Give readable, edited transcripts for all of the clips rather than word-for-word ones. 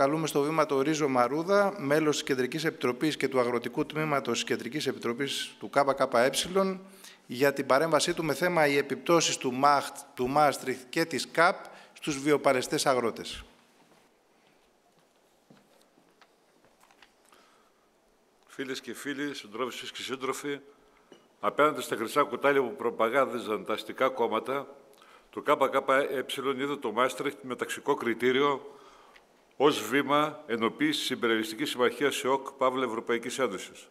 Καλούμε στο βήμα τον Ρίζο Μαρούδα, μέλος της Κεντρικής Επιτροπής και του Αγροτικού Τμήματος της Κεντρικής Επιτροπής του ΚΚΕ, για την παρέμβασή του με θέμα οι επιπτώσεις του ΜΑΧΤ, του Μάαστριχτ και της ΚΑΠ στους βιοπαρεστές αγρότες. Φίλες και φίλοι, συντρόφισσες και σύντροφοι, απέναντι στα χρυσά κουτάλια που προπαγάνδιζαν τα αστικά κόμματα, το ΚΚΕ είδε το Μάαστριχτ με ταξικό κριτήριο ως βήμα ενοποίησης Συμπεριαλιστικής Συμμαχίας ΕΟΚ ΠΑΒΛ Ευρωπαϊκής Ένωσης.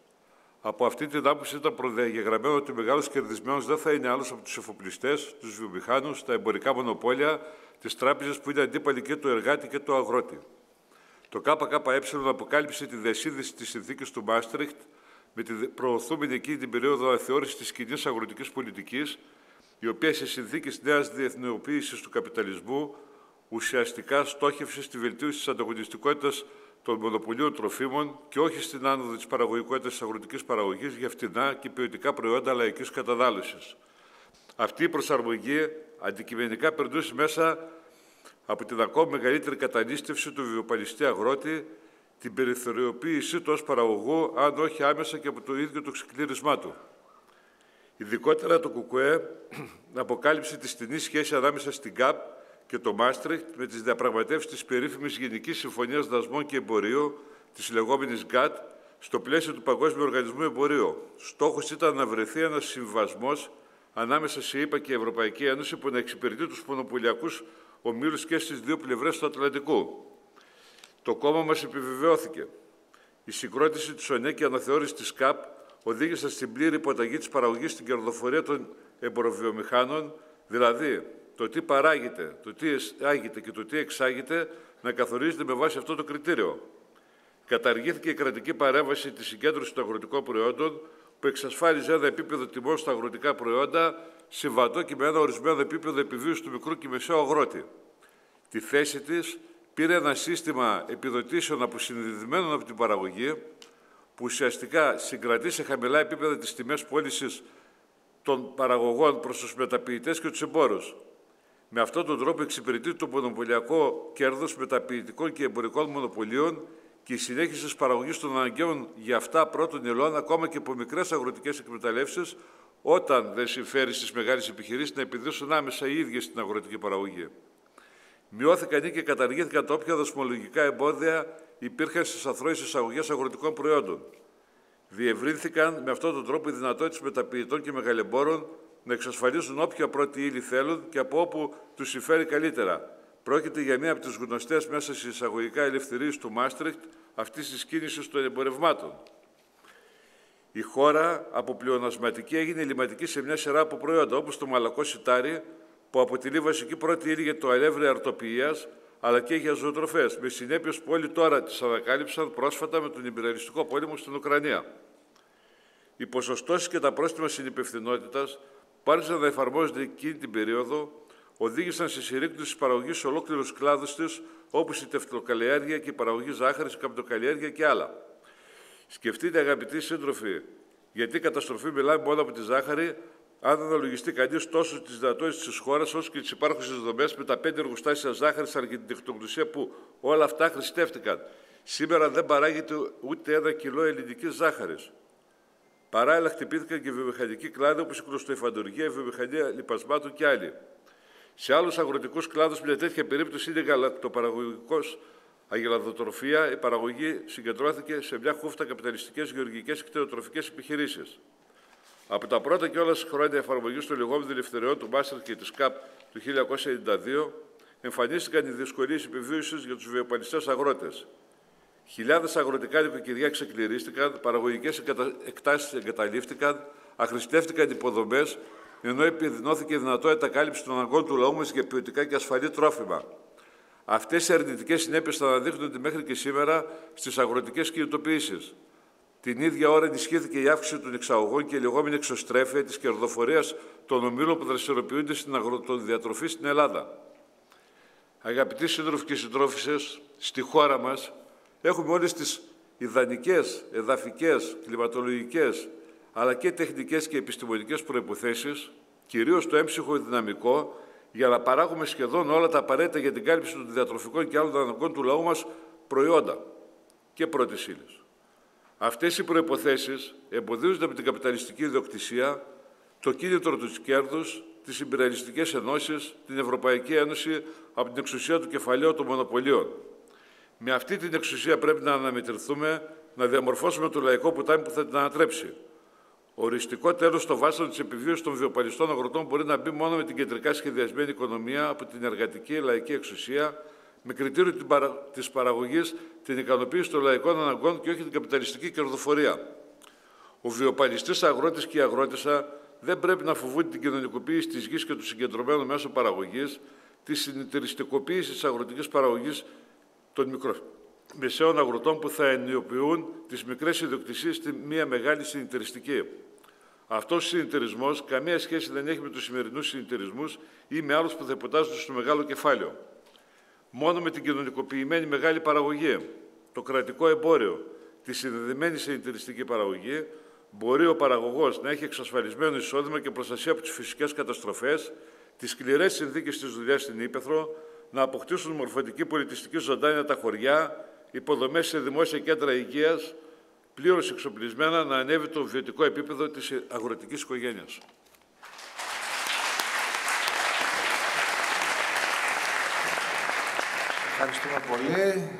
Από αυτή την άποψη ήταν προδιαγεγραμμένο ότι μεγάλος κερδισμένος δεν θα είναι άλλος από τους εφοπλιστές, τους βιομηχάνους, τα εμπορικά μονοπόλια, τις τράπεζες που είναι αντίπαλοι και του εργάτη και του αγρότη. Το ΚΚΕ αποκάλυψε τη διασύνδεση της συνθήκης του Μάαστριχτ με την προωθούμενη εκείνη την περίοδο αθεώρηση της κοινής αγροτικής πολιτικής, η οποία σε συνθήκες νέας διεθνοποίησης του καπιταλισμού ουσιαστικά στόχευσε στη βελτίωση της ανταγωνιστικότητας των μονοπωλίων τροφίμων και όχι στην άνοδο της παραγωγικότητας της αγροτικής παραγωγής για φτηνά και ποιοτικά προϊόντα λαϊκής κατανάλωσης. Αυτή η προσαρμογή αντικειμενικά περνούσε μέσα από την ακόμη μεγαλύτερη κατανίστευση του βιοπαλιστή αγρότη, την περιθωριοποίησή του ως παραγωγού, αν όχι άμεσα και από το ίδιο το ξεκλήρισμά του. Ειδικότερα το ΚΚΕ αποκάλυψε τη στενή σχέση ανάμεσα στην ΚΑΠ και το Μάαστριχτ με τις διαπραγματεύσεις της περίφημης Γενικής Συμφωνίας Δασμών και Εμπορίου, της λεγόμενης ΓΚΑΤ, στο πλαίσιο του Παγκόσμιου Οργανισμού Εμπορίου. Στόχος ήταν να βρεθεί ένας συμβασμός ανάμεσα σε ΗΠΑ και Ευρωπαϊκή Ένωση που να εξυπηρετεί τους μονοπωλιακούς ομίλους και στις δύο πλευρές του Ατλαντικού. Το κόμμα μας επιβεβαιώθηκε. Η συγκρότηση της ΟΝΕ και η αναθεώρηση της ΚΑΠ οδήγησαν στην πλήρη υποταγή της παραγωγής στην κερδοφορία των εμποροβιομηχάνων, δηλαδή το τι παράγεται, το τι εισάγεται και το τι εξάγεται, να καθορίζεται με βάση αυτό το κριτήριο. Καταργήθηκε η κρατική παρέμβαση της συγκέντρωσης των αγροτικών προϊόντων, που εξασφάλιζε ένα επίπεδο τιμών στα αγροτικά προϊόντα, συμβατό και με ένα ορισμένο επίπεδο επιβίωσης του μικρού και μεσαίου αγρότη. Τη θέση της πήρε ένα σύστημα επιδοτήσεων αποσυνδεδεμένων από την παραγωγή, που ουσιαστικά συγκρατεί σε χαμηλά επίπεδα τις τιμές πώλησης των παραγωγών προς τους μεταποιητές και τους εμπόρους. Με αυτόν τον τρόπο εξυπηρετεί το μονοπωλιακό κέρδος μεταποιητικών και εμπορικών μονοπωλίων και η συνέχιση της παραγωγής των αναγκαίων για αυτά πρώτων υλών, ακόμα και από μικρές αγροτικές εκμεταλλεύσεις, όταν δεν συμφέρει στις μεγάλες επιχειρήσεις να επιδρύσουν άμεσα οι ίδιες στην αγροτική παραγωγή. Μειώθηκαν ή και καταργήθηκαν τα όποια δασμολογικά εμπόδια υπήρχαν στις αθρώες εισαγωγές αγροτικών προϊόντων. Διευρύνθηκαν με αυτόν τον τρόπο οι δυνατότητες μεταποιητών και μεγαλεμπόρων να εξασφαλίζουν όποια πρώτη ύλη θέλουν και από όπου τους συμφέρει καλύτερα. Πρόκειται για μία από τις γνωστές μέσα στις εισαγωγικά ελευθερίες του Μάαστριχτ αυτής της κίνησης των εμπορευμάτων. Η χώρα από πλεονασματική έγινε ελληματική σε μια σειρά από προϊόντα, όπως το μαλακό σιτάρι, που αποτελεί βασική πρώτη ύλη για το αλεύρι αρτοποιίας, αλλά και για ζωοτροφές, με συνέπειες που όλοι τώρα τις ανακάλυψαν πρόσφατα με τον ιμπεριαλιστικό πόλεμο στην Ουκρανία. Οι ποσοστώσεις και τα πρόστιμα συνυπευθυνότητας που άρχισαν να εφαρμόζονται εκείνη την περίοδο, οδήγησαν σε συρρήκνωση τη παραγωγή σε ολόκληρου κλάδου τη, όπως η τευτοκαλλιέργεια και η παραγωγή ζάχαρης, η καπνοκαλλιέργεια και άλλα. Σκεφτείτε, αγαπητοί σύντροφοι, γιατί καταστροφή μιλάμε μόνο από τη ζάχαρη, αν αναλογιστεί κανείς τόσο τις δυνατότητες της χώρας όσο και τις υπάρχουσες δομές με τα 5 εργοστάσια ζάχαρης αρχιτεκτονογνωσία που όλα αυτά χρηστεύτηκαν. Σήμερα δεν παράγεται ούτε 1 κιλό ελληνικής ζάχαρης. Παράλληλα, χτυπήθηκαν και βιομηχανικοί κλάδοι όπως η κλωστοϊφαντουργία, η βιομηχανία λιπασμάτων και άλλοι. Σε άλλους αγροτικούς κλάδους, μια τέτοια περίπτωση είναι η γαλακτοπαραγωγικός αγελαδοτροφία. Η παραγωγή συγκεντρώθηκε σε μια χούφτα καπιταλιστικές, γεωργικές και κτηνοτροφικές επιχειρήσεις. Από τα πρώτα κιόλας χρόνια εφαρμογής των λεγόμενων ελευθεριών του Μάαστριχτ και της ΚΑΠ του 1992, εμφανίστηκαν οι δυσκολίες επιβίωσης για τους βιοπαλιστές αγρότες. Χιλιάδες αγροτικά νοικοκυριά ξεκληρίστηκαν, παραγωγικές εκτάσεις εγκαταλείφθηκαν, αχρηστεύτηκαν υποδομές, ενώ επιδεινώθηκε η δυνατότητα κάλυψης των αναγκών του λαού μας για ποιοτικά και ασφαλή τρόφιμα. Αυτές οι αρνητικές συνέπειες θα αναδείχνονται μέχρι και σήμερα στις αγροτικές κινητοποιήσεις. Την ίδια ώρα ενισχύθηκε η αύξηση των εξαγωγών και η λεγόμενη εξωστρέφεια της κερδοφορίας των ομίλων που δραστηριοποιούνται στην αγροδιατροφή στην Ελλάδα. Αγαπητοί σύντροφοι και συντρόφισσες, στη χώρα μας έχουμε όλες τις ιδανικές, εδαφικές, κλιματολογικές, αλλά και τεχνικές και επιστημονικές προϋποθέσεις, κυρίως το έμψυχο δυναμικό, για να παράγουμε σχεδόν όλα τα απαραίτητα για την κάλυψη των διατροφικών και άλλων αναγκών του λαού μας, προϊόντα και πρώτης ύλης. Αυτές οι προϋποθέσεις εμποδίζονται από την καπιταλιστική ιδιοκτησία, το κίνητρο του κέρδους, τις ιμπεριαλιστικές ενώσεις, την Ευρωπαϊκή Ένωση από την εξουσία του κεφαλαίου των μονοπωλίων. Με αυτή την εξουσία πρέπει να αναμετρηθούμε, να διαμορφώσουμε το λαϊκό ποτάμι που θα την ανατρέψει. Οριστικό τέλος στο βάσανο της επιβίωσης των βιοπαλιστών αγροτών μπορεί να μπει μόνο με την κεντρικά σχεδιασμένη οικονομία από την εργατική λαϊκή εξουσία, με κριτήριο της παραγωγής, την ικανοποίηση των λαϊκών αναγκών και όχι την καπιταλιστική κερδοφορία. Ο βιοπαλιστής αγρότης και η αγρότισσα δεν πρέπει να φοβούνται την κοινωνικοποίηση της γης και του συγκεντρωμένου μέσου παραγωγής, τη συνεταιριστικοποίηση της αγροτικής παραγωγής των μικρομεσαίων αγροτών που θα ενιοποιούν τις μικρές ιδιοκτησίες στη μία μεγάλη συνεταιριστική. Αυτός ο συνεταιρισμός καμία σχέση δεν έχει με τους σημερινούς συνεταιρισμούς ή με άλλους που θα υποτάσσονται στο μεγάλο κεφάλαιο. Μόνο με την κοινωνικοποιημένη μεγάλη παραγωγή, το κρατικό εμπόριο, τη συνδεδεμένη συνεταιριστική παραγωγή, μπορεί ο παραγωγός να έχει εξασφαλισμένο εισόδημα και προστασία από τις φυσικές καταστροφές, τις σκληρές συνθήκες της δουλειάς στην Ήπεθρο, να αποκτήσουν μορφωτική πολιτιστική ζωντάνια τα χωριά, υποδομές σε δημόσια κέντρα υγείας, πλήρως εξοπλισμένα να ανέβει το βιωτικό επίπεδο της αγροτικής οικογένειας. Ευχαριστούμε πολύ.